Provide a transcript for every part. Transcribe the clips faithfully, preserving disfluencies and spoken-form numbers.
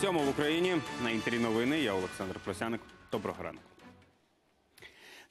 Сьомо в Україні. На інтері новини. Я Олександр Простяник. Доброго ранку.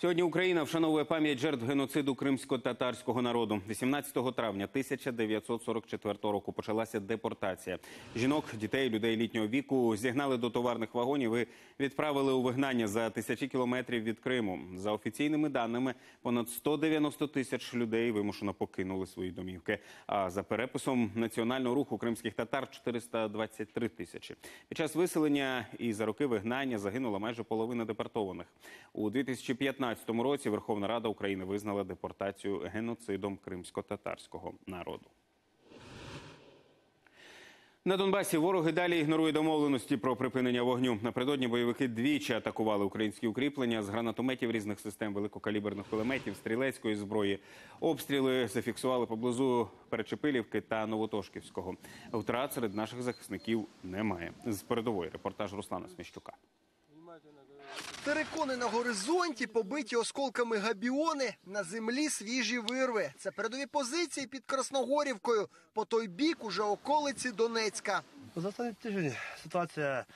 Сьогодні Україна вшановує пам'ять жертв геноциду кримсько-татарського народу. вісімнадцятого травня тисяча дев'ятсот сорок четвертого року почалася депортація. Жінок, дітей, людей літнього віку зігнали до товарних вагонів і відправили у вигнання за тисячі кілометрів від Криму. За офіційними даними, понад сто дев'яносто тисяч людей вимушено покинули свої домівки. А за переписом національного руху кримських татар – чотириста двадцять три тисячі. Під час виселення і за роки вигнання загинула майже половина депортованих. У дві тисячі п'ятнадцятому У дві тисячі п'ятнадцятому році Верховна Рада України визнала депортацію геноцидом кримсько-татарського народу. На Донбасі вороги далі ігнорує домовленості про припинення вогню. Напередодні бойовики двічі атакували українські укріплення з гранатометів різних систем, великокаліберних кулеметів, стрілецької зброї. Обстріли зафіксували поблизу Перечепилівки та Новотошківського. Втрат серед наших захисників немає. З передової репортаж Руслана Сміщука. Терикони на горизонті, побиті осколками габіони, на землі свіжі вирви. Це передові позиції під Красногорівкою, по той бік уже околиці Донецька. За останні тиждень ситуація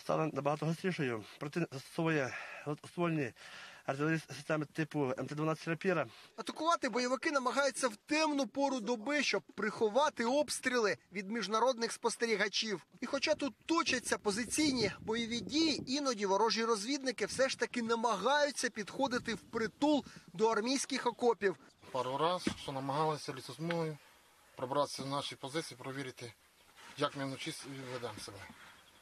стала набагато гострішою. Противник застосовує ствольні артилерійські системи типу Ем Те дванадцять рапіра. Атакувати бойовики намагаються в темну пору доби, щоб приховати обстріли від міжнародних спостерігачів. І хоча тут точаться позиційні бойові дії, іноді ворожі розвідники все ж таки намагаються підходити впритул до армійських окопів. Пару разів намагалися лісосмугою пробратися в наші позиції, провірити, як ми вночі ведемо себе.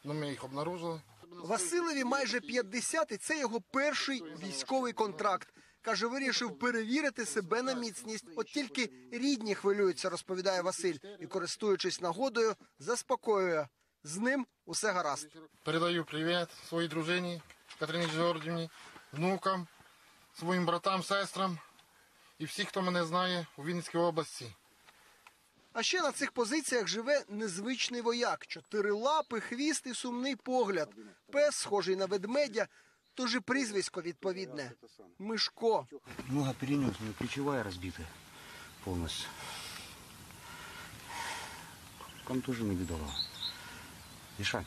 Ну, ми їх обнаружили. Василеві майже п'ятдесят, і це його перший військовий контракт. Каже, вирішив перевірити себе на міцність. От тільки рідні хвилюються, розповідає Василь. І, користуючись нагодою, заспокоює. З ним усе гаразд. Передаю привіт своїй дружині Катерині Георгіївні, внукам, своїм братам, сестрам і всіх, хто мене знає у Вінницькій області. А ще на цих позиціях живе незвичний вояк. Чотири лапи, хвіст і сумний погляд. Пес, схожий на ведмедя, тож і прізвисько відповідне – Мишко. Много перенес, але плечова розбита повністю. Контужена бідова. Дишать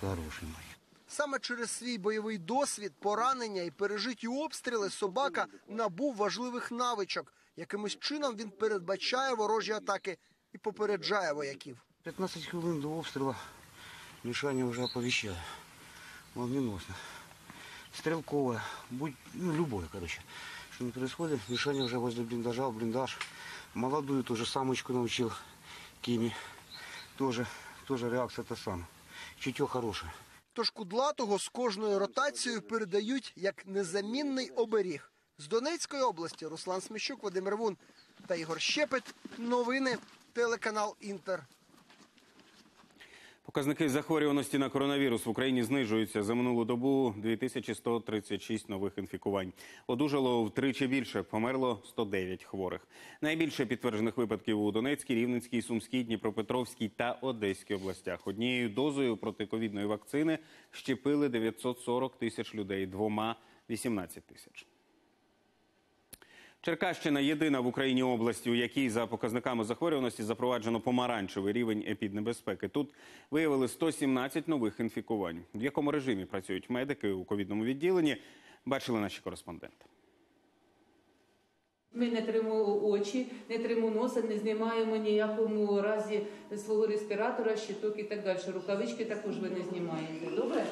хороший має. Саме через свій бойовий досвід, поранення і пережиті обстріли собака набув важливих навичок. Якимось чином він передбачає ворожі атаки і попереджає вояків. п'ятнадцять хвилин до обстрілу Мішаня вже оповіщає. Молниеносно. Стрілкове, будь, ну, любое, короче. Що не відбувається, Мішаня вже возле бліндажа, бліндаж. Молодую тоже самочку навчив Кімі. Тоже, тоже реакція та сама. Чутьо хороше. Тож кудлатого з кожною ротацією передають як незамінний оберіг. З Донецької області Руслан Сміщук, Вадим Рвун та Ігор Щепет. Новини. Телеканал «Інтер». Показники захворюваності на коронавірус в Україні знижуються. За минулу добу дві тисячі сто тридцять шість нових інфікувань. Одужало втричі більше, померло сто дев'ять хворих. Найбільше підтверджених випадків у Донецькій, Рівненській, Сумській, Дніпропетровській та Одеській областях. Однією дозою протиковідної вакцини щепили дев'ятсот сорок тисяч людей, двома – вісімнадцять тисяч. Черкащина – єдина в Україні область, у якій за показниками захворюваності запроваджено помаранчевий рівень епіднебезпеки. Тут виявили сто сімнадцять нових інфікувань. В якому режимі працюють медики у ковідному відділенні, бачили наші кореспонденти. Ми не тримаємо очі, не тримаємо носа, не знімаємо ніякому разі свого респіратора, щиток і так далі. Рукавички також ви не знімаєте. Добре?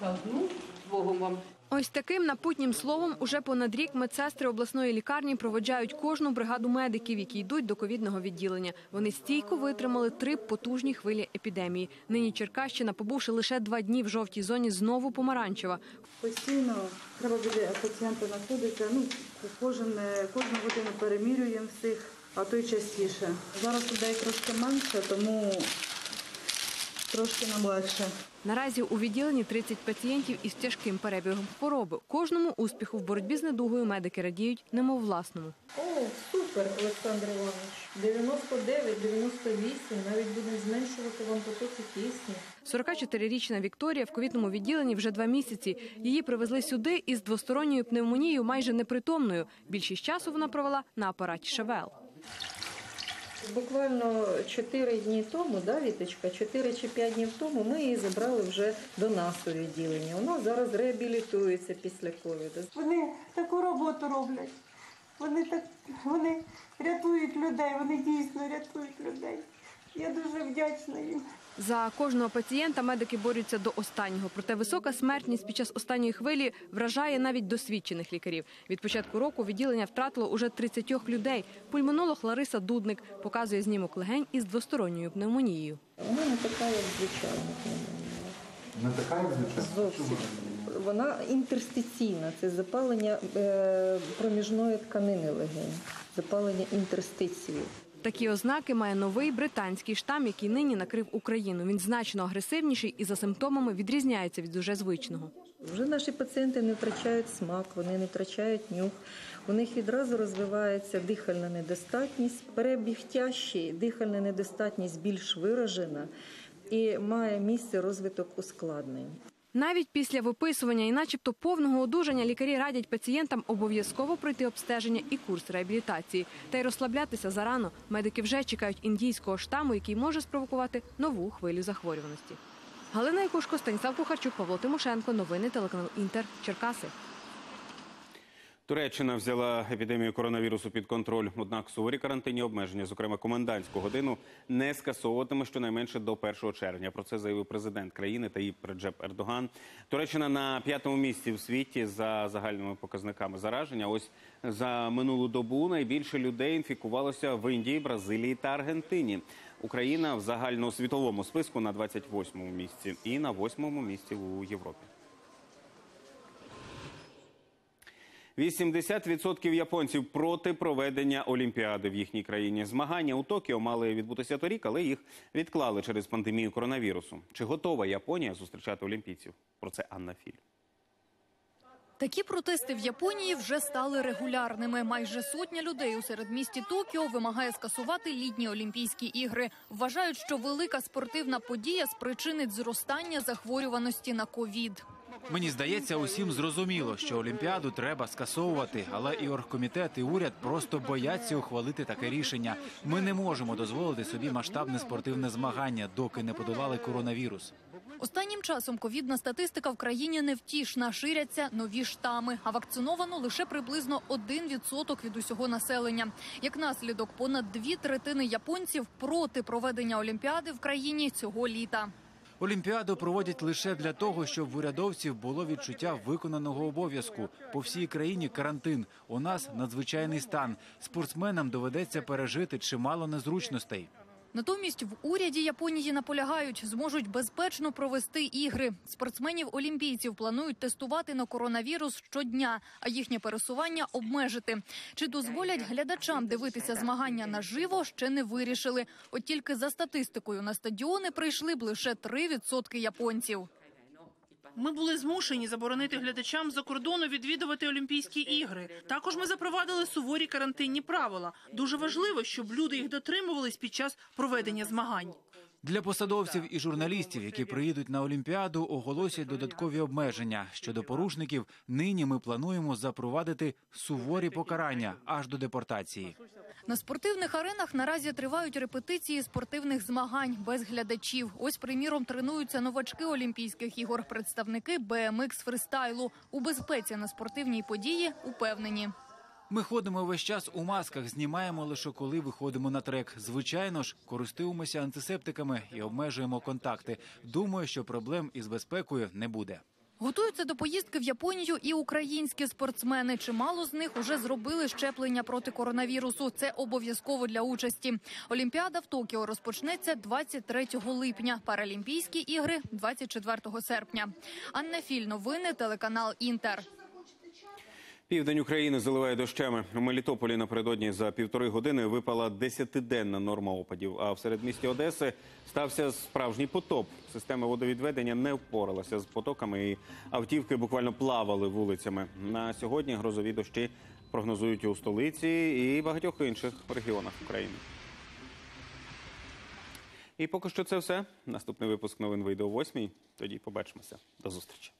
Так, ну, Богом вам. Ось таким напутнім словом уже понад рік медсестри обласної лікарні проводжають кожну бригаду медиків, які йдуть до ковідного відділення. Вони стійко витримали три потужні хвилі епідемії. Нині Черкащина, побувши лише два дні в жовтій зоні, знову помаранчева. Постійно треба буде пацієнта знаходити, ну, кожен, кожну годину перемірюємо всіх, а то й частіше. Зараз людей трошки менше, тому трошки нам легше. Наразі у відділенні тридцять пацієнтів із тяжким перебігом хвороби. Кожному успіху в боротьбі з недугою медики радіють, немов власному. О, супер, Олександр Іванович. дев'яносто дев'ять, дев'яносто вісім, навіть будемо зменшувати вам потоки кисню. сорокачотирирічна Вікторія в ковідному відділенні вже два місяці. Її привезли сюди із двосторонньою пневмонією, майже непритомною. Більшість часу вона провела на апараті ШВЛ. Буквально чотири дні тому, да, Віточка, чотири чи п'ять днів тому ми її забрали вже до нас у відділення. Вона зараз реабілітується після ковіду. Вони таку роботу роблять, вони, так, вони рятують людей, вони дійсно рятують людей. Я дуже вдячна їм. За кожного пацієнта медики борються до останнього. Проте висока смертність під час останньої хвилі вражає навіть досвідчених лікарів. Від початку року відділення втратило уже тридцять людей. Пульмонолог Лариса Дудник показує знімок легень із двосторонньою пневмонією. Вона не така, як звичайна. Не така, як звичайна? Зовсім. Вона інтерстиційна. Це запалення проміжної тканини легень, запалення інтерстиції. Такі ознаки має новий британський штам, який нині накрив Україну. Він значно агресивніший і за симптомами відрізняється від уже звичного. Вже наші пацієнти не втрачають смак, вони не втрачають нюх. У них відразу розвивається дихальна недостатність, перебіг тяжчий, дихальна недостатність більш виражена і має місце розвиток ускладнень. Навіть після виписування і начебто повного одужання лікарі радять пацієнтам обов'язково пройти обстеження і курс реабілітації. Та й розслаблятися зарано. Медики вже чекають індійського штаму, який може спровокувати нову хвилю захворюваності. Галина Якушко, Станіслав Кухарчук, Павло Тимошенко. Новини телеканал Інтер. Черкаси. Туреччина взяла епідемію коронавірусу під контроль. Однак суворі карантинні обмеження, зокрема комендантську годину, не скасовуватиме щонайменше до першого червня. Про це заявив президент країни Тайїп Реджеп Ердоган. Туреччина на п'ятому місці в світі за загальними показниками зараження. Ось за минулу добу найбільше людей інфікувалося в Індії, Бразилії та Аргентині. Україна в загальносвітовому списку на двадцять восьмому місці і на восьмому місці у Європі. вісімдесят відсотків японців проти проведення Олімпіади в їхній країні. Змагання у Токіо мали відбутися торік, але їх відклали через пандемію коронавірусу. Чи готова Японія зустрічати олімпійців? Про це Анна Філь. Такі протести в Японії вже стали регулярними. Майже сотня людей у середмісті Токіо вимагає скасувати літні Олімпійські ігри. Вважають, що велика спортивна подія спричинить зростання захворюваності на ковід. Мені здається, усім зрозуміло, що Олімпіаду треба скасовувати, але і оргкомітет, і уряд просто бояться ухвалити таке рішення. Ми не можемо дозволити собі масштабне спортивне змагання, доки не подолали коронавірус. Останнім часом ковідна статистика в країні невтішна, ширяться нові штами, а вакциновано лише приблизно один відсоток від усього населення. Як наслідок, понад дві третини японців проти проведення Олімпіади в країні цього літа. Олімпіаду проводять лише для того, щоб в урядовців було відчуття виконаного обов'язку. По всій країні карантин, у нас надзвичайний стан. Спортсменам доведеться пережити чимало незручностей. Натомість в уряді Японії наполягають, зможуть безпечно провести ігри. Спортсменів-олімпійців планують тестувати на коронавірус щодня, а їхнє пересування обмежити. Чи дозволять глядачам дивитися змагання наживо, ще не вирішили. От тільки за статистикою на стадіони прийшли б лише три відсотки японців. Ми були змушені заборонити глядачам з-за кордону відвідувати Олімпійські ігри. Також ми запровадили суворі карантинні правила. Дуже важливо, щоб люди їх дотримувались під час проведення змагань. Для посадовців і журналістів, які приїдуть на Олімпіаду, оголосять додаткові обмеження. Щодо порушників, нині ми плануємо запровадити суворі покарання аж до депортації. На спортивних аренах наразі тривають репетиції спортивних змагань без глядачів. Ось, приміром, тренуються новачки Олімпійських ігор, представники бі ем ікс-фристайлу. У безпеці на спортивній події упевнені. Ми ходимо весь час у масках, знімаємо лише коли виходимо на трек. Звичайно ж, користуємося антисептиками і обмежуємо контакти. Думаю, що проблем із безпекою не буде. Готуються до поїздки в Японію і українські спортсмени. Чимало з них уже зробили щеплення проти коронавірусу. Це обов'язково для участі. Олімпіада в Токіо розпочнеться двадцять третього липня, Паралімпійські ігри – двадцять четвертого серпня. Анна Філь, новини, телеканал Інтер. Південь України заливає дощами. У Мелітополі напередодні за півтори години випала десятиденна норма опадів, а в середмісті Одеси стався справжній потоп. Система водовідведення не впоралася з потоками і автівки буквально плавали вулицями. На сьогодні грозові дощі прогнозують у столиці і багатьох інших регіонах України. І поки що це все. Наступний випуск новин вийде о восьмій. Тоді побачимося. До зустрічі.